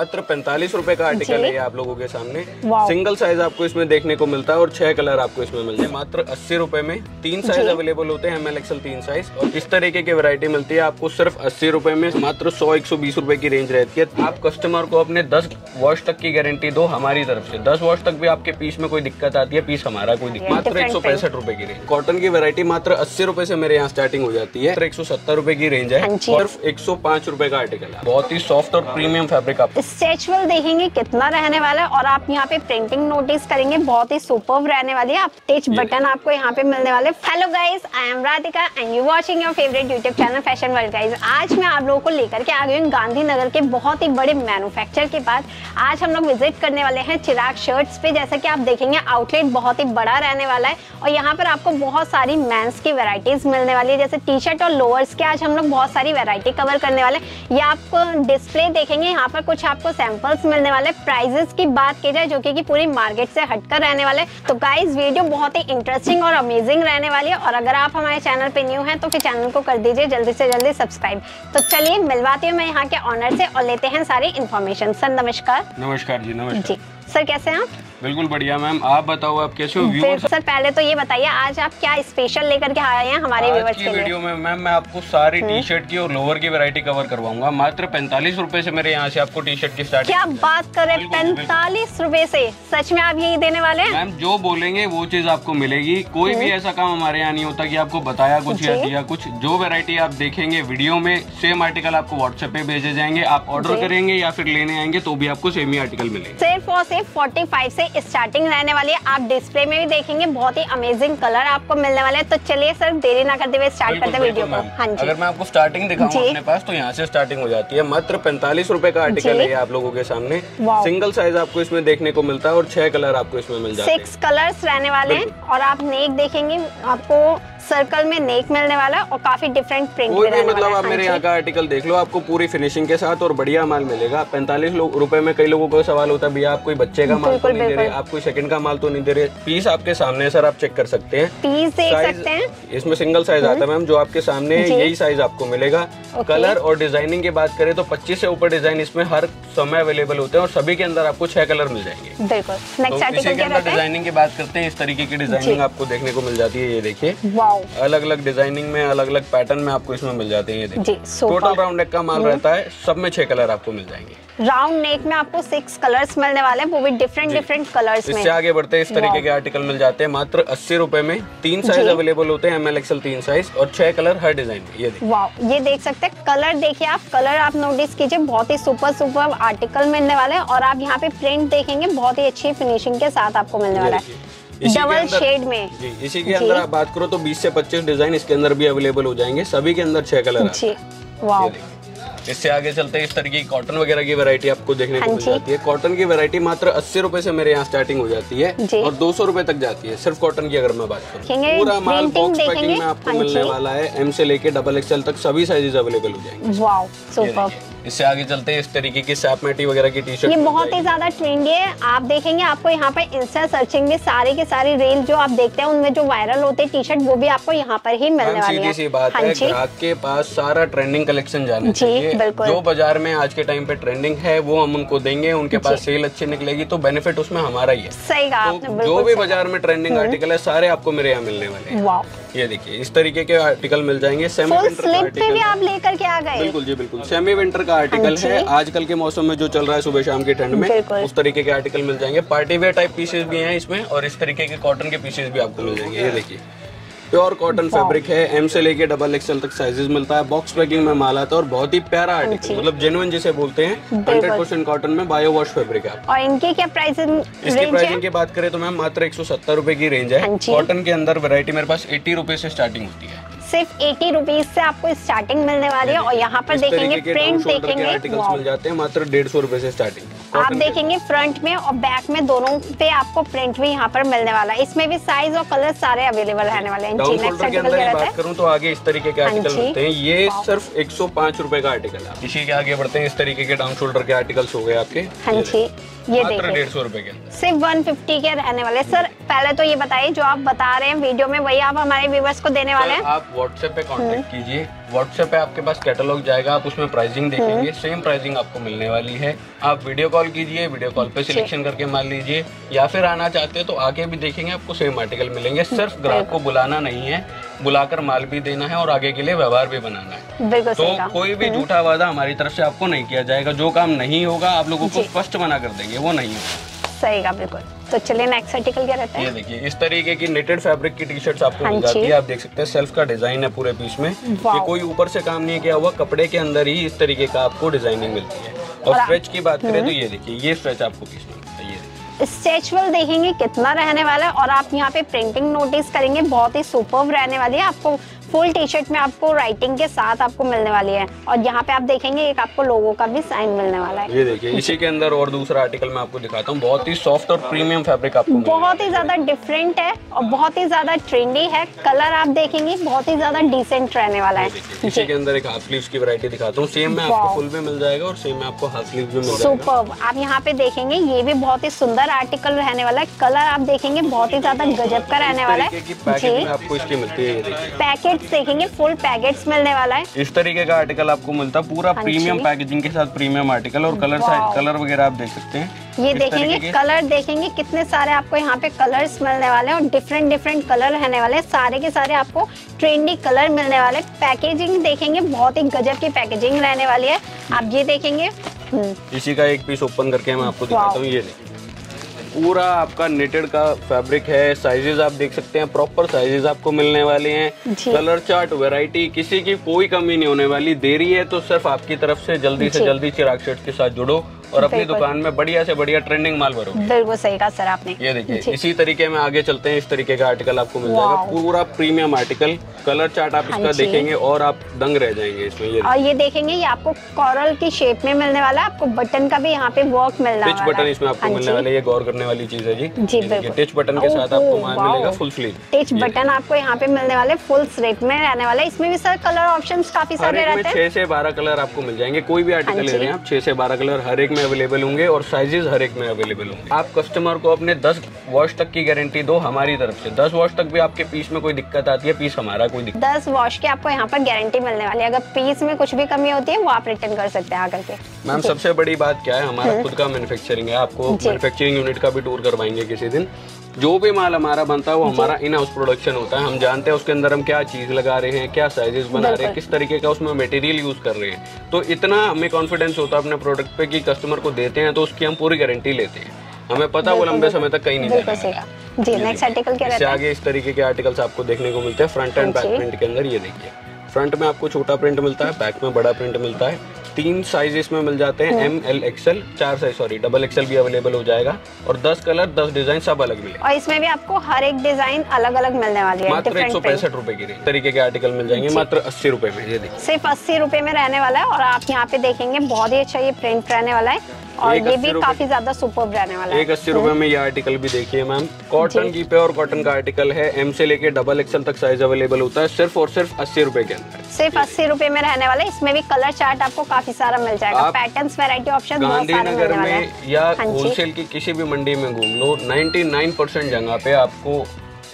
मात्र 45 रुपए का आर्टिकल है आप लोगों के सामने। सिंगल साइज आपको इसमें देखने को मिलता है और 6 कलर आपको इसमें मिलते हैं मात्र 80 रुपए में। 3 साइज अवेलेबल होते हैं, ML XL 3 साइज, और इस तरीके की वैरायटी मिलती है आपको सिर्फ 80 रुपए में। मात्र 100-120 रुपए की रेंज रहती है। आप कस्टमर को अपने 10 वॉश तक की गारंटी दो हमारी तरफ से। 10 वॉश तक भी आपके पीस में कोई दिक्कत आती है, पीस हमारा कोई दिक्कत। मात्र 165 रुपए की रेंज। कॉटन की वैरायटी मात्र 80 रुपए से मेरे यहाँ स्टार्टिंग हो जाती है, 170 रुपए की रेंज है। सिर्फ 105 रुपए का आर्टिकल है। बहुत ही सॉफ्ट और प्रीमियम फैब्रिक आप स्ट्रेचेबल देखेंगे कितना रहने वाला है, और आप यहाँ पे प्रिंटिंग नोटिस करेंगे बहुत ही सुपर्ब रहने वाली है। आप स्टिच बटन आपको यहाँ पे मिलने वाले। Hello guys, I am Radhika and you watching your favourite YouTube channel fashion world. Guys, आज मैं आप लोगों को लेकर के आ गई हूँ गांधीनगर के बहुत ही बड़े मैन्युफैक्चर के पास। आज हम लोग विजिट करने वाले हैं चिराग शर्ट्स पे। जैसा कि आप देखेंगे आउटलेट बहुत ही बड़ा रहने वाला है और यहाँ पर आपको बहुत सारी मेंस की वैरायटीज मिलने वाली है, जैसे टी शर्ट और लोअर्स की। आज हम लोग बहुत सारी वैरायटी कवर करने वाले हैं। ये आपको डिस्प्ले देखेंगे, यहाँ पर कुछ आपको सैंपल्स मिलने वाले। प्राइजेस की बात की जाए जो कि पूरी मार्केट से हटकर रहने वाले। तो गाइस, वीडियो बहुत ही इंटरेस्टिंग और अमेजिंग रहने वाली है, और अगर आप हमारे चैनल पे न्यू हैं तो फिर चैनल को कर दीजिए जल्दी से जल्दी सब्सक्राइब। तो चलिए मिलवाती हूँ मैं यहाँ के ऑनर से और लेते हैं सारी इन्फॉर्मेशन। सर नमस्कार। नमस्कार जी। नमस्कार जी। सर कैसे हैं आप? बिल्कुल बढ़िया मैम, आप बताओ आप कैसे हो? व्यूअर्स सर पहले तो ये बताइए आज आप क्या स्पेशल लेकर के आए हैं हमारे व्यूअर्स के लिए? वीडियो में मैम मैं आपको सारी टी शर्ट की और लोअर की वैरायटी कवर करवाऊंगा। मात्र 45 रुपए से मेरे यहाँ से आपको टी शर्ट की स्टार्टिंग। क्या बात कर रहे हैं, 45 रुपए से? सच में आप यही देने वाले हैं? मैम जो बोलेंगे वो चीज आपको मिलेगी। कोई भी ऐसा काम हमारे यहाँ नहीं होता की आपको बताया कुछ या दिया कुछ। जो वेरायटी आप देखेंगे वीडियो में सेम आर्टिकल आपको व्हाट्सएप पे भेजे जाएंगे। आप ऑर्डर करेंगे या फिर लेने आएंगे तो भी आपको सेम ही आर्टिकल मिलेगा। सिर्फ और सिर्फ 45 से स्टार्टिंग रहने वाली है। आप डिस्प्ले में भी देखेंगे बहुत ही अमेजिंग कलर आपको मिलने वाले हैं। तो चलिए सर देरी ना करते हुए स्टार्ट करते हैं वीडियो को। हाँ जी, अगर मैं आपको स्टार्टिंग दिखाऊं अपने पास तो यहाँ से स्टार्टिंग हो जाती है। मात्र 45 रुपए का आर्टिकल है आप लोगों के सामने। सिंगल साइज आपको इसमें देखने को मिलता है और 6 कलर आपको इसमें मिल जाते हैं। 6 कलर्स रहने वाले हैं। और आप नेक देखेंगे, आपको सर्कल में नेक मिलने वाला और काफी डिफरेंट प्रिंट में रहने वाला। मतलब आप मेरे यहाँ का आर्टिकल देख लो, आपको पूरी फिनिशिंग के साथ और बढ़िया माल मिलेगा। 45 रुपए में कई लोगों को सवाल होता है भैया आप कोई बच्चे का माल तो नहीं दे रहे, आप कोई सेकंड का माल तो नहीं दे रहे। पीस आपके सामने है सर, आप चेक कर सकते हैं। पीस देख सकते हैं, इसमें सिंगल साइज आता है मैम जो आपके सामने है, यही साइज आपको मिलेगा। कलर और डिजाइनिंग की बात करें तो 25 से ऊपर डिजाइन इसमें हर समय अवेलेबल होते हैं और सभी के अंदर आपको 6 कलर मिल जाएंगे। बिल्कुल। नेक्स्ट आर्टिकल के अंदर डिजाइनिंग की बात करते हैं। इस तरीके की डिजाइनिंग आपको देखने को मिल जाती है। ये देखिए अलग अलग डिजाइनिंग में अलग अलग पैटर्न में आपको इसमें मिल जाते हैं। टोटल राउंड नेक का माल रहता है, सब में 6 कलर आपको मिल जाएंगे। राउंड नेक में आपको 6 कलर्स मिलने वाले हैं, वो भी डिफरेंट डिफरेंट कलर्स में। इससे आगे बढ़ते हैं, इस तरीके के आर्टिकल मिल जाते हैं मात्र 80 रुपए में। 3 साइज अवेलेबल होते हैं, ML XL 3 साइज, और 6 कलर हर डिजाइन। ये देख सकते हैं कलर, देखिए आप कलर आप नोटिस कीजिए, बहुत ही सुपर सुपर आर्टिकल मिलने वाले हैं। और आप यहाँ पे प्रिंट देखेंगे बहुत ही अच्छी फिनिशिंग के साथ आपको मिलने वाला है डबल शेड में। जी, इसी के अंदर आप बात करो तो 20 से 25 डिजाइन इसके अंदर भी अवेलेबल हो जाएंगे, सभी के अंदर 6 कलर। वाओ। इससे आगे चलते हैं, इस तरीके की कॉटन वगैरह की वैरायटी आपको देखने को मिल जाती है। कॉटन की वैरायटी मात्र 80 रुपए से मेरे यहाँ स्टार्टिंग हो जाती है और 200 रुपए तक जाती है। सिर्फ कॉटन की अगर मैं बात करूँ, पूरा माल बॉक्स पैकिंग में आपको मिलने वाला है। M से लेके XXL तक सभी साइजेस अवेलेबल हो जाएंगे। इससे आगे चलते हैं, इस तरीके की सैपमेटी वगैरह की टी शर्ट, ये बहुत ही ज्यादा ट्रेंडी है। आप देखेंगे आपको यहाँ पर इंस्टा सर्चिंग में सारे के सारे रील जो आप देखते हैं उनमें जो वायरल होते हैं टी शर्ट, वो भी आपको यहाँ पर ही मिलने वाली है। सीधी सी बात है, ग्राहक के पास सारा ट्रेंडिंग कलेक्शन जाना चाहिए। जो बाजार में आज के टाइम पे ट्रेंडिंग है वो हम उनको देंगे, उनके पास सेल अच्छी निकलेगी तो बेनिफिट उसमें हमारा ही है। सही कहा आपने। जो भी बाजार में ट्रेंडिंग आर्टिकल है सारे आपको मेरे यहाँ मिलने वाले हैं। ये देखिए इस तरीके के आर्टिकल मिल जाएंगे। सेमी विंटर पे भी आप लेकर के आ गए। बिल्कुल जी बिल्कुल, सेमी विंटर का आर्टिकल है। आजकल के मौसम में जो चल रहा है सुबह शाम की ठंड में, उस तरीके के आर्टिकल मिल जाएंगे। पार्टी वेयर टाइप पीसेस भी हैं इसमें, और इस तरीके के कॉटन के पीसेस भी आपको मिल जाएंगे। ये देखिए प्योर कॉटन फैब्रिक है, M से लेके XXL तक साइजेस मिलता है। बॉक्स पैकिंग में माल आता है और बहुत ही प्यारा आर्टिकल, मतलब जेन्युइन जिसे बोलते हैं। 100% कॉटन में बायो वॉश फैब्रिक है। और इनके क्या प्राइस इसकी प्राइसिंग की बात करें तो मैम मात्र 170 रुपए की रेंज है। कॉटन के अंदर वैरायटी मेरे पास 80 रुपए से स्टार्टिंग होती है। सिर्फ 80 रुपीज से आपको स्टार्टिंग मिलने वाली है। और यहाँ पर देखेंगे प्रिंट देखेंगे आर्टिकल्स मिल जाते हैं मात्र 150 रुपए से स्टार्टिंग। आप देखेंगे फ्रंट में और बैक में दोनों पे आपको प्रिंट भी यहाँ पर मिलने वाला है। इसमें भी साइज और कलर सारे अवेलेबल रहने वाले हैं। बात करूँ तो आगे इस तरीके के आर्टिकल होते हैं, ये सिर्फ 105 रुपए का आर्टिकल है। इसी के आगे बढ़ते हैं, इस तरीके के डाउन शोल्डर के आर्टिकल्स हो गए आपके। हाँ जी, ये देखिए 150 रुपए के सिर्फ 150 के रहने वाले। सर पहले तो ये बताइए जो आप बता रहे हैं वीडियो में वही आप हमारे व्यूवर्स को देने वाले हैं? व्हाट्सएप पे कांटेक्ट कीजिए। व्हाट्सएप पे आपके पास कैटलॉग जाएगा, आप उसमें प्राइसिंग देखेंगे, सेम प्राइसिंग आपको मिलने वाली है। आप वीडियो कॉल कीजिए, वीडियो कॉल पे सिलेक्शन करके मान लीजिए, या फिर आना चाहते हैं तो आगे भी देखेंगे आपको सेम आर्टिकल मिलेंगे। सिर्फ ग्राहक को बुलाना नहीं है, बुलाकर माल भी देना है और आगे के लिए व्यवहार भी बनाना है। तो कोई भी झूठा वादा हमारी तरफ से आपको नहीं किया जाएगा। जो काम नहीं होगा आप लोगों को स्पष्ट मना कर देंगे, वो नहीं होगा। सही का बिल्कुल। तो चलिए नेक्स्ट आर्टिकल क्या रहता है? ये देखिए, इस तरीके की नेटेड फैब्रिक की टी शर्ट आपको मिल जाती है। आप देख सकते हैं सेल्फ का डिजाइन है पूरे पीस में, ये कोई ऊपर से काम नहीं किया हुआ, कपड़े के अंदर ही इस तरीके का आपको डिजाइनिंग मिलती है। और स्ट्रेच की बात करें तो ये देखिए, ये स्ट्रेच आपको पीस में स्ट्रेचबल देखेंगे कितना रहने वाला है। और आप यहाँ पे प्रिंटिंग नोटिस करेंगे, बहुत ही सुपर्ब रहने वाली है। आपको फुल टी शर्ट में आपको राइटिंग के साथ आपको मिलने वाली है। और यहाँ पे आप देखेंगे एक आपको लोगों का भी साइन मिलने वाला है। ये देखिए, इसी के अंदर और दूसरा आर्टिकल मैं आपको दिखाता हूँ। बहुत ही सॉफ्ट और प्रीमियम फैब्रिक आपको, बहुत ही ज्यादा डिफरेंट है और बहुत ही ज्यादा ट्रेंडी है। कलर आप देखेंगे बहुत ही ज्यादा डिसेंट रहने वाला है। इसी के अंदर एक हाफ स्लीव्स की वैरायटी दिखाता हूँ। सेम में आपको फुल भी मिल जाएगा और सेम में आपको हाफ स्लीव्स भी मिल जाएगा। सुपर्ब आप यहाँ पे देखेंगे, ये भी बहुत ही सुंदर आर्टिकल रहने वाला है। कलर आप देखेंगे बहुत ही ज्यादा गजब का रहने वाला है जी। आपको इसकी मिलती है पैकेट्स देखेंगे, फुल पैकेट्स मिलने वाला है। इस तरीके का आर्टिकल आपको मिलता है, पूरा प्रीमियम पैकेजिंग के साथ प्रीमियम आर्टिकल। और कलर कलर वगैरह आप देख सकते हैं। ये देखेंगे कलर देखेंगे कितने सारे आपको यहाँ पे कलर्स मिलने वाले हैं और डिफरेंट डिफरेंट कलर रहने वाले हैं। सारे के सारे आपको ट्रेंडी कलर मिलने वाले। पैकेजिंग देखेंगे बहुत ही गजब की पैकेजिंग रहने वाली है। आप ये देखेंगे, इसी का एक पीस ओपन करके मैं आपको दिखाता हूँ। ये पूरा आपका नेटेड का फैब्रिक है। साइजेस आप देख सकते हैं, प्रॉपर साइजेस आपको मिलने वाले हैं। कलर चार्ट, वैरायटी, किसी की कोई कमी नहीं होने वाली। देरी है तो सिर्फ आपकी तरफ से जल्दी चिराग शर्ट के साथ जुड़ो और अपनी दुकान में बढ़िया से बढ़िया ट्रेंडिंग माल भरो। बिल्कुल सही कहा सर आपने। ये देखिए, इसी तरीके में आगे चलते हैं। इस तरीके का आर्टिकल आपको मिल जाएगा, पूरा प्रीमियम आर्टिकल। कलर चार्ट आप इसका देखेंगे और आप दंग रह जाएंगे इसमें। ये देखेंगे ये आपको कॉरल की शेप में मिलने वाला है। आपको बटन का भी यहाँ पे वर्क मिलना है। टिच बटन इसमें आपको मिलने वाला है, ये गौर करने वाली चीज है जी। टिच बटन के साथ आपको माल मिलेगा फुल स्लीव। टिच बटन आपको यहाँ पे मिलने वाले, फुल स्लीव में रहने वाला है। इसमें भी सर कलर ऑप्शन काफी सारे रहते हैं। 6 से 12 कलर आपको मिल जाएंगे। कोई भी आर्टिकल ले रहे हैं आप, 6 से 12 कलर हर एक अवेलेबल होंगे और साइजेस हर एक में अवेलेबल होंगे। आप कस्टमर को अपने 10 वॉश तक की गारंटी दो हमारी तरफ से। 10 वॉश तक भी आपके पीस में कोई दिक्कत आती है, पीस हमारा कोई दिक्कत। 10 वॉश के आपको यहाँ पर गारंटी मिलने वाली है। अगर पीस में कुछ भी कमी होती है वो आप रिटर्न कर सकते हैं आकर के। मैम सबसे बड़ी बात क्या है, हमारा खुद का मैन्युफैक्चरिंग है। आपको मैन्युफैक्चरिंग यूनिट का भी टूर करवाएंगे किसी दिन। जो भी माल हमारा बनता है वो हमारा इन हाउस प्रोडक्शन होता है। हम जानते हैं उसके अंदर हम क्या चीज लगा रहे हैं, क्या साइजेस बना रहे हैं, किस तरीके का उसमें मटेरियल यूज कर रहे हैं। तो इतना हमें कॉन्फिडेंस होता है अपने प्रोडक्ट पे कि कस्टमर को देते हैं तो उसकी हम पूरी गारंटी लेते हैं। हमें पता वो लंबे समय तक कहीं नहीं जाएगा जी। नेक्स्ट आर्टिकल क्या रहता है? आगे इस तरीके के आर्टिकल्स आपको देखने को मिलते हैं फ्रंट एंड बैक प्रिंट के अंदर। ये देखिए, फ्रंट में आपको छोटा प्रिंट मिलता है, बैक में बड़ा प्रिंट मिलता है। 3 साइज इसमें मिल जाते हैं, ML XL, 4 size sorry XXL भी अवेलेबल हो जाएगा। और 10 कलर 10 डिजाइन सब अलग मिलेगा। और इसमें भी आपको हर एक डिजाइन अलग अलग मिलने वाली है। मात्र 165 रुपए की तरीके के आर्टिकल मिल जाएंगे, मात्र 80 रुपए में। ये देखिए सिर्फ 80 रुपए में रहने वाला है। और आप यहाँ पे देखेंगे बहुत ही अच्छा ये प्रिंट रहने वाला है और ये भी काफी ज्यादा सुपर्ब रहने वाला है। 180 रुपए में ये आर्टिकल भी देखिए मैम। कॉटन की प्योर कॉटन का आर्टिकल है। M से लेके XXL तक साइज अवेलेबल होता है, सिर्फ और सिर्फ 80 रुपए के अंदर। सिर्फ 80 रुपए में रहने वाला है। इसमें भी कलर चार्ट आपको काफी सारा मिल जाएगा, पैटर्न्स, वैरायटी, ऑप्शन बहुत सारे मिलने वाले हैं। या होलसेल की किसी भी मंडी में घूम लो, 99% जगह पे आपको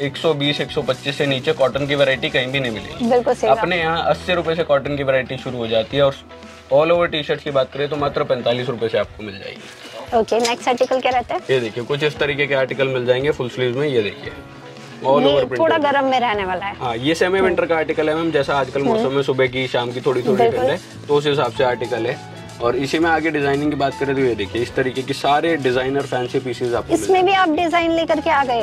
120, 125 से नीचे कॉटन की वैरायटी कहीं भी नहीं मिलेगी। बिल्कुल सही। अपने यहाँ 80 रुपए से कॉटन की वैरायटी शुरू हो जाती है। और ऑल ओवर टी शर्ट की बात करें तो मात्र 45 रुपए से आपको मिल जाएगी। ओके, नेक्स्ट आर्टिकल क्या रहता है? ये देखिए, कुछ इस तरीके के आर्टिकल मिल जाएंगे फुल स्लीव में। ये देखिए थोड़ा गर्म में रहने वाला है। हाँ, ये सेमी विंटर का आर्टिकल है मैम। जैसा आजकल मौसम में सुबह की शाम की थोड़ी ठंड है, तो उस हिसाब से आर्टिकल है। और इसी में आगे डिजाइनिंग की बात करें तो ये देखिए, इस तरीके के सारे डिजाइनर फैंसी पीसेस आपको। इसमें भी आप डिजाइन लेकर के आ गए,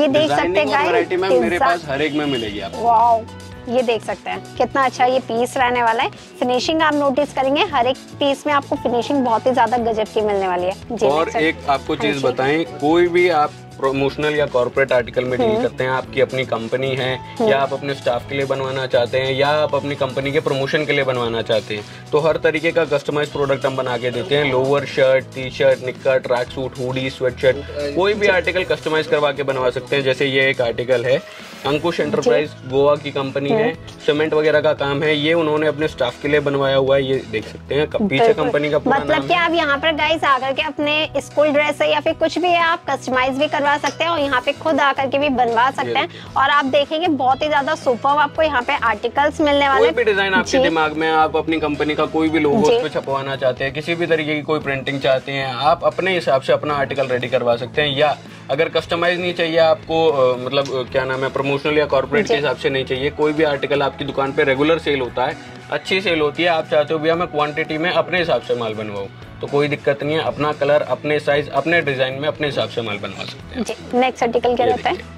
ये देख सकते हैं वैरायटी मैम मेरे पास हर एक में मिलेगी आपको। ये देख सकते हैं कितना अच्छा ये पीस रहने वाला है। फिनिशिंग आप नोटिस करेंगे, हर एक पीस में आपको फिनिशिंग बहुत ही ज्यादा गजब की मिलने वाली है। और एक आपको चीज बताएं, कोई भी आप प्रोमोशनल या कॉर्पोरेट आर्टिकल में डील करते हैं, आपकी अपनी कंपनी है या आप अपने स्टाफ के लिए बनवाना चाहते हैं या आप अपनी कंपनी के प्रमोशन के लिए बनवाना चाहते हैं, तो हर तरीके का कस्टमाइज प्रोडक्ट हम बना के देते हैं। लोअर शर्ट, टी शर्ट, निक्कर, track suit, hoodie, sweat shirt, कोई भी आर्टिकल कस्टमाइज करवा के बनवा सकते हैं। जैसे ये एक आर्टिकल है, अंकुश एंटरप्राइज गोवा की कंपनी है, सीमेंट वगैरह का काम है, ये उन्होंने अपने स्टाफ के लिए बनवाया हुआ है, ये देख सकते हैं पीछे कंपनी का पूरा नाम। मतलब कि आप यहाँ पर गाइस आकर के अपने स्कूल ड्रेस है या फिर कुछ भी है आप कस्टमाइज भी करवा सकते हैं और यहाँ पे खुद आकर के भी बनवा सकते हैं। और आप देखेंगे बहुत ही ज्यादा सुपर आपको यहाँ पे आर्टिकल्स मिलने वाले। कोई भी डिजाइन आपके दिमाग में, आप अपनी कंपनी का कोई भी लोगो छपवाना चाहते हैं, किसी भी तरीके की कोई प्रिंटिंग चाहते हैं, आप अपने हिसाब से अपना आर्टिकल रेडी करवा सकते हैं। या अगर कस्टमाइज नहीं चाहिए आपको, मतलब क्या नाम है, प्रमोशनल या कॉर्पोरेट के हिसाब से नहीं चाहिए, कोई भी आर्टिकल आपकी दुकान पे रेगुलर सेल होता है, अच्छी सेल होती है, आप चाहते हो भैया मैं क्वांटिटी में अपने हिसाब से माल बनवाऊँ, तो कोई दिक्कत नहीं है, अपना कलर, अपने साइज, अपने डिजाइन में अपने हिसाब से माल बनवा सकते हैं। नेक्स्ट आर्टिकल क्या रहता है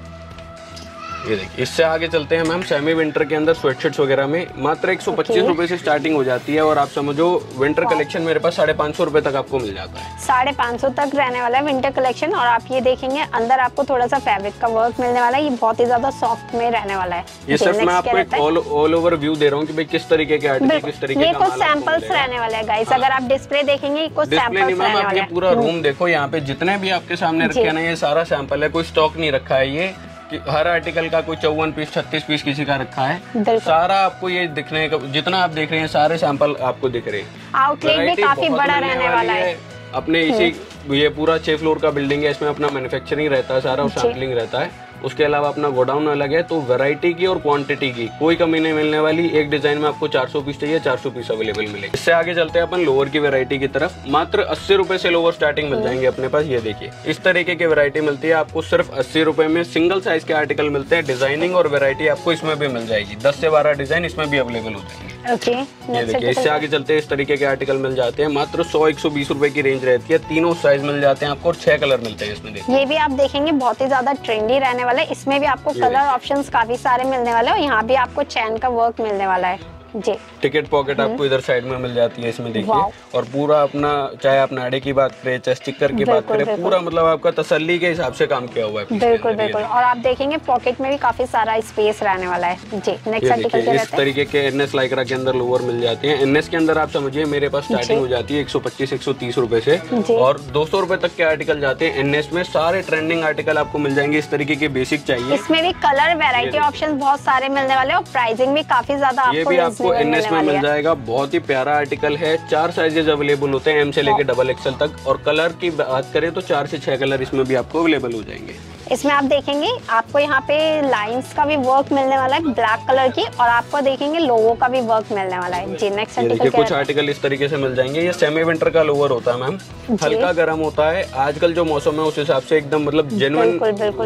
ये देखिए। इससे आगे चलते हैं मैम, सेमी विंटर के अंदर स्वेटशर्ट्स वगैरह में मात्र 125 रुपए से स्टार्टिंग हो जाती है और आप समझो विंटर कलेक्शन मेरे पास 550 रुपए तक आपको मिल जाता है। 550 तक रहने वाला है विंटर कलेक्शन। और आप ये देखेंगे अंदर आपको थोड़ा सा फैब्रिक का वर्क मिलने वाला है, ये बहुत ही ज्यादा सॉफ्ट में रहने वाला है। ये सिर्फ मैं आपको एक ऑल ओवर व्यू दे रहा हूँ की किस तरीके के आर्टिकल, किस तरीके के कुछ सैंपल्स रहने वाले हैं गाइस। अगर आप डिस्प्ले देखेंगे कुछ सैंपल, पूरा रूम देखो, यहाँ पे जितने भी आपके सामने रखे ना ये सारा सैंपल है, कोई स्टॉक नहीं रखा है। ये कि हर आर्टिकल का कोई 54 पीस 36 पीस किसी का रखा है। सारा आपको ये दिखने का, जितना आप देख रहे हैं सारे सैंपल आपको दिख रहे हैं। आउटलेट भी काफी बड़ा रहने वाला है। अपने इसी ये पूरा 6 फ्लोर का बिल्डिंग है, इसमें अपना मैन्युफैक्चरिंग रहता है सारा और सैम्पलिंग रहता है, उसके अलावा अपना गोडाउन अलग है। तो वैरायटी की और क्वांटिटी की कोई कमी नहीं मिलने वाली। एक डिजाइन में आपको 400 पीस चाहिए, 400 पीस अवेलेबल मिलेंगे। इससे आगे चलते हैं अपन लोअर की वैरायटी की तरफ। मात्र 80 रुपए से लोअर स्टार्टिंग मिल जाएंगे अपने पास। ये देखिए इस तरीके की वैरायटी मिलती है आपको सिर्फ 80 रुपए में। सिंगल साइज के आर्टिकल मिलते हैं, डिजाइनिंग और वैरायटी आपको इसमें भी मिल जाएगी। 10 से 12 डिजाइन इसमें भी अवेलेबल हो जाएंगे। ये देखिए इससे आगे चलते हैं, इस तरीके के आर्टिकल मिल जाते हैं मात्र 100-120 रुपए की रेंज रहती है। तीनों साइज मिल जाते हैं आपको और 6 कलर मिलते हैं इसमें। ये भी आप देखेंगे बहुत ही ज्यादा ट्रेंडी रहने वाले। इसमें भी आपको कलर ऑप्शंस काफी सारे मिलने वाले और यहाँ भी आपको चैन का वर्क मिलने वाला है। टिकट पॉकेट आपको इधर साइड में मिल जाती है इसमें देखिए। और पूरा अपना, चाहे आप नाड़े की बात करें, चाहे स्टिकर की बात करें, पूरा मतलब आपका तसल्ली के हिसाब से काम किया हुआ है। बिल्कुल बिल्कुल। और आप देखेंगे पॉकेट में भी काफी सारा स्पेस रहने वाला है। जी नेक्स्ट आर्टिकल क्या रहता है? इस तरीके के एनएस लाइक्रा के अंदर लोअर मिल जाते हैं। एनएस के अंदर आप समझिए मेरे पास स्टार्टिंग हो जाती है 125-130 रुपए से और 200 रुपए तक के आर्टिकल जाते हैं। एनएस में सारे ट्रेंडिंग आर्टिकल आपको मिल जाएंगे इस तरीके के। बेसिक चाहिए, इसमें भी कलर वेरायटी ऑप्शन बहुत सारे मिलने वाले और प्राइसिंग भी काफी ज्यादा आपको एनएस में मिल जाएगा। बहुत ही प्यारा आर्टिकल है। 4 साइजेज अवेलेबल होते हैं, एम से लेके XXL तक। और कलर की बात करें तो 4 से 6 कलर इसमें भी आपको अवेलेबल हो जाएंगे। इसमें आप देखेंगे आपको यहाँ पे लाइंस का भी वर्क मिलने वाला है ब्लैक कलर की, और आपको देखेंगे लोगो का भी वर्क मिलने वाला है। जी नेक्स्ट आर्टिकल। कुछ आर्टिकल इस तरीके से मिल जाएंगे। ये सेमी विंटर का लोअर होता है मैम, हल्का गर्म होता है। आजकल जो मौसम है उस हिसाब से एकदम मतलब जेन्युइन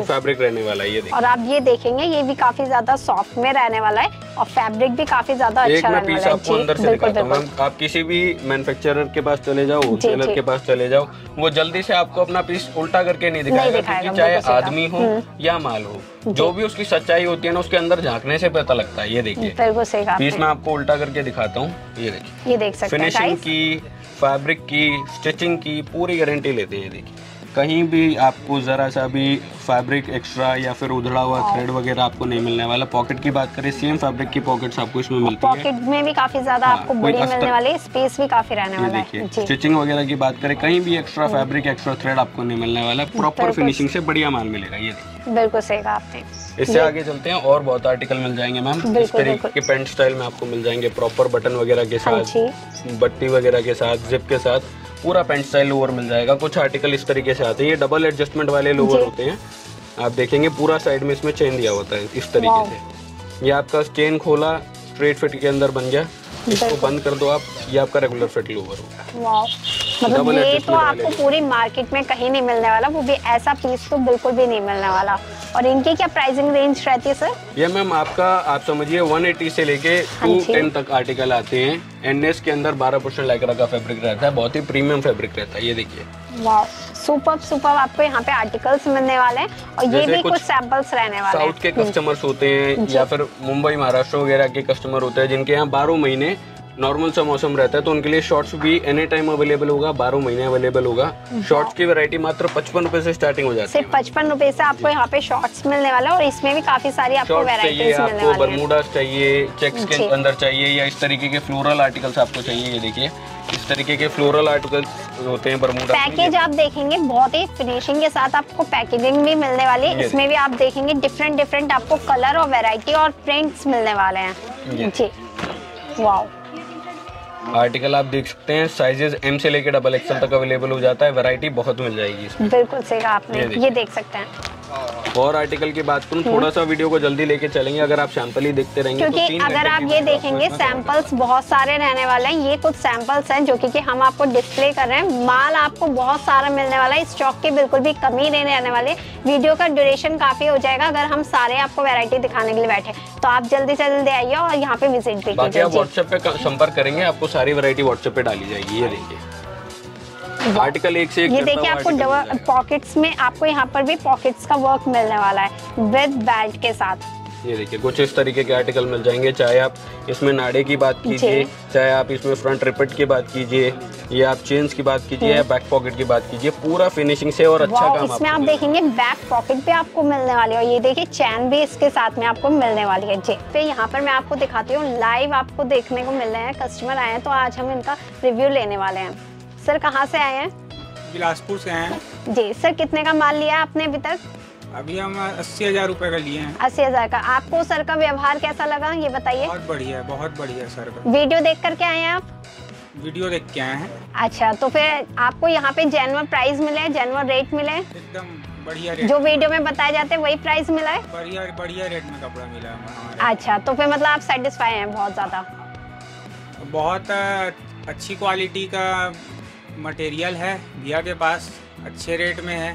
फैब्रिक रहने वाला है। ये और आप ये देखेंगे ये भी काफी ज्यादा सॉफ्ट में रहने वाला है और फैब्रिक भी काफी ज्यादा अच्छा रहने वाला है। आपको अंदर से दिखाता हूं मैम, आप किसी भी मैन्युफैक्चरर के पास चले जाओ, होलसेलर के पास चले जाओ, वो जल्दी से आपको अपना पीस उल्टा करके नहीं दिखाएगा, क्योंकि चाहे आदमी हो या माल हो, जो भी उसकी सच्चाई होती है ना उसके अंदर झांकने से पता लगता है। ये देखिए पीस मैं आपको उल्टा करके दिखाता हूँ। ये देखिए, ये देख सकते हैं फिनिशिंग की, फैब्रिक की, स्टिचिंग की पूरी गारंटी लेते हैं। ये देखिए कहीं भी आपको ज़रा सा भी फैब्रिक एक्स्ट्रा या फिर उधड़ा हुआ थ्रेड वगैरह आपको नहीं मिलने वाला। पॉकेट की बात करें, सेम फैब्रिक की पॉकेट्स आपको इसमें मिलती है। पॉकेट में भी काफी ज्यादा आपको बड़ी मिलने वाली, स्पेस भी काफी रहने वाला है। स्टिचिंग वगैरह की बात करें, कहीं भी एक्स्ट्रा फैब्रिक, एक्स्ट्रा थ्रेड आपको नहीं मिलने वाला। प्रॉपर फिनिशिंग से बढ़िया माल मिलेगा। ये बिल्कुल सही कहा आपने। इससे आगे चलते हैं और बहुत आर्टिकल मिल जाएंगे मैम। इस तरीके के पेंट स्टाइल में आपको मिल जाएंगे, प्रॉपर बटन वगैरह के साथ, बट्टी वगैरह के साथ, जिप के साथ पूरा पेंट स्टाइल लोअर मिल जाएगा। कुछ आर्टिकल इस तरीके से आते हैं। ये डबल एडजस्टमेंट वाले लोअर होते हैं। आप देखेंगे पूरा साइड में इसमें चेन दिया होता है इस तरीके से। ये आपका चेन खोला, स्ट्रेट फिट के अंदर बन गया, इसको बंद कर दो आप, ये आपका रेगुलर फिट लोअर होगा। मतलब ये तो आपको पूरी मार्केट में कहीं नहीं मिलने वाला, वो भी ऐसा पीस तो बिल्कुल भी नहीं मिलने वाला। और इनकी क्या प्राइसिंग रेंज रहती है सर? ये मैम आपका, आप समझिए 180 से लेके 210 तक आर्टिकल आते हैं। एनएस के अंदर 12% लाइक्रा का फैब्रिक रहता है, बहुत ही प्रीमियम फैब्रिक रहता है। ये देखिए सुपर सुपर आपको यहाँ पे आर्टिकल्स मिलने वाले हैं। और ये भी कुछ सैंपल्स रहने वाले हैं। साउथ के कस्टमर्स होते हैं या फिर मुंबई महाराष्ट्र वगैरह के कस्टमर होते हैं, जिनके यहाँ 12 महीने नॉर्मल सा मौसम रहता है, तो उनके लिए शॉर्ट्स भी एनी टाइम अवेलेबल होगा, 12 महीने अवेलेबल होगा। शॉर्ट्स की वैरायटी मात्र 55 रुपए से स्टार्टिंग हो जाती है। सिर्फ 55 रुपए से आपको यहाँ पे शॉर्ट्स मिलने वाला है। और इसमें भी काफी सारी आपको वैरायटीज मिलने वाली है। बरमूडा चाहिए, चेक्स के अंदर चाहिए, या इस तरीके के फ्लोरल आर्टिकल्स आपको चाहिए। ये देखिए इस तरीके के फ्लोरल आर्टिकल्स होते हैं बरमूडा। पैकेज आप देखेंगे बहुत ही फिनिशिंग के साथ आपको पैकेजिंग भी मिलने वाली है। इसमें भी आप देखेंगे डिफरेंट डिफरेंट आपको कलर और वैरायटी और प्रिंट्स मिलने वाले हैं जी। वाओ, आर्टिकल आप देख सकते हैं, साइजेस एम से लेकर XXL तक अवेलेबल हो जाता है, वैरायटी बहुत मिल जाएगी इसमें। बिल्कुल सही कहा आपने, ये देख सकते हैं। और आर्टिकल की बात करूँ, थोड़ा सा वीडियो को जल्दी लेके चलेंगे, अगर आप सैंपल ही देखते रहेंगे क्योंकि तो अगर आप ये देखेंगे सैंपल्स बहुत सारे रहने वाले हैं। ये कुछ सैंपल्स हैं जो कि हम आपको डिस्प्ले कर रहे हैं। माल आपको बहुत सारा मिलने वाला है, स्टॉक की बिल्कुल भी कमी नहीं रहने वाली। वीडियो का ड्यूरेशन काफी हो जाएगा अगर हम सारे आपको वैरायटी दिखाने के लिए बैठे, तो आप जल्दी से जल्दी आइए और यहाँ पे विजिट भी कीजिए। आप व्हाट्सएप पे संपर्क करेंगे, आपको सारी वैरायटी व्हाट्सएप पे डाली जाएगी। ये देखिए आर्टिकल एक से एक, ये देखिए आपको डबल पॉकेट्स में आपको यहाँ पर भी पॉकेट्स का वर्क मिलने वाला है विद बेल्ट के साथ। ये देखिए कुछ इस तरीके के आर्टिकल मिल जाएंगे, चाहे आप इसमें नाड़े की बात कीजिए, चाहे आप इसमें फ्रंट रिपेट की बात कीजिए, या आप चेन्स की बात कीजिए, या बैक पॉकेट की बात कीजिए, पूरा फिनिशिंग से और अच्छा काम। इसमें आप देखेंगे बैक पॉकेट भी आपको मिलने वाली है, और ये देखिए चैन भी इसके साथ में आपको मिलने वाली है जी। फिर यहाँ पर मैं आपको दिखाती हूँ, लाइव आपको देखने को मिल रहे हैं, कस्टमर आए हैं तो आज हम इनका रिव्यू लेने वाले हैं। सर कहाँ से आए हैं? बिलासपुर से आए हैं जी। सर कितने का माल लिया आपने अभी तक? अभी हम 80,000 रुपए का लिए हैं। 80,000 का। आपको सर का व्यवहार कैसा लगा ये बताइए? बहुत बढ़िया सर का। वीडियो देख कर के आए हैं आप? वीडियो देख के आए हैं। अच्छा, तो फिर आपको यहाँ पे जेन्युइन प्राइस मिले, जेन्युइन रेट मिले, एकदम बढ़िया रेट, जो वीडियो में बताए जाते हैं वही प्राइस मिला है, बढ़िया बढ़िया रेट में कपड़ा मिला है। अच्छा, तो फिर मतलब आप सेटिस्फाई हैं? बहुत ज्यादा, बहुत अच्छी क्वालिटी का मटेरियल है भैया के पास, अच्छे रेट में है।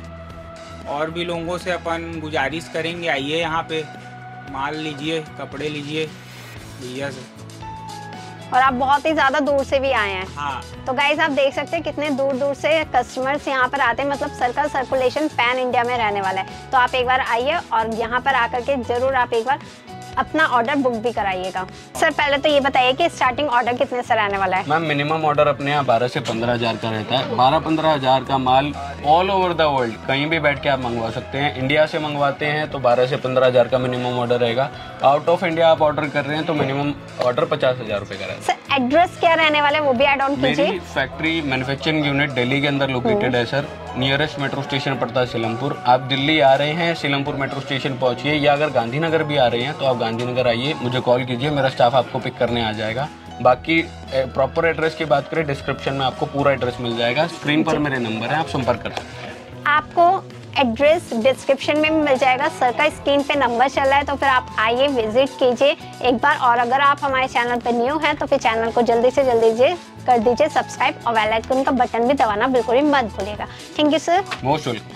और भी लोगों से अपन गुजारिश करेंगे, आइए यहाँ पे माल लीजिए, कपड़े लीजिए भैया से। और आप बहुत ही ज्यादा दूर से भी आए हैं। हाँ। तो गाइस आप देख सकते हैं कितने दूर दूर से कस्टमर्स यहाँ पर आते हैं, मतलब सर्कल सर्कुलेशन पैन इंडिया में रहने वाला है। तो आप एक बार आइए और यहाँ पर आकर के जरूर आप एक बार अपना ऑर्डर बुक भी कराइएगा। सर पहले तो ये बताइए कि स्टार्टिंग ऑर्डर कितने से रहने वाला है? मैम मिनिमम ऑर्डर अपने यहाँ 12 से 15 हज़ार का रहता है। 12-15 हज़ार का माल ऑल ओवर द वर्ल्ड कहीं भी बैठ के आप मंगवा सकते हैं। इंडिया से मंगवाते हैं तो 12 से 15 हज़ार का मिनिमम ऑर्डर रहेगा। आउट ऑफ इंडिया आप ऑर्डर कर रहे हैं तो मिनिमम ऑर्डर 50,000 रुपये का रहेगा। सर एड्रेस क्या रहने वाला है वो भी एड ऑन कीजिए। फैक्ट्री मैन्युफैक्चरिंग यूनिट दिल्ली के अंदर लोकेटेड है सर। नियरेस्ट मेट्रो स्टेशन पड़ता है सीलमपुर। आप दिल्ली आ रहे हैं सीलमपुर मेट्रो स्टेशन पहुँचिए, या अगर गांधीनगर भी आ रहे हैं तो आप गांधीनगर आइए, मुझे कॉल कीजिए, मेरा स्टाफ आपको पिक करने आ जाएगा। बाकी प्रॉपर एड्रेस की बात करें, डिस्क्रिप्शन में आपको पूरा एड्रेस मिल जाएगा। स्क्रीन पर मेरे नंबर है, आप संपर्क कर सकते हैं। आपको एड्रेस डिस्क्रिप्शन में मिल जाएगा, सर का स्क्रीन पे नंबर चल रहा है, तो फिर आप आइए विजिट कीजिए एक बार। और अगर आप हमारे चैनल पर न्यू हैं तो फिर चैनल को जल्दी से जल्दी कर दीजिए सब्सक्राइब, और बेल आइकन का बटन भी दबाना बिल्कुल भी मत भूलिएगा। Thank you sir, most welcome.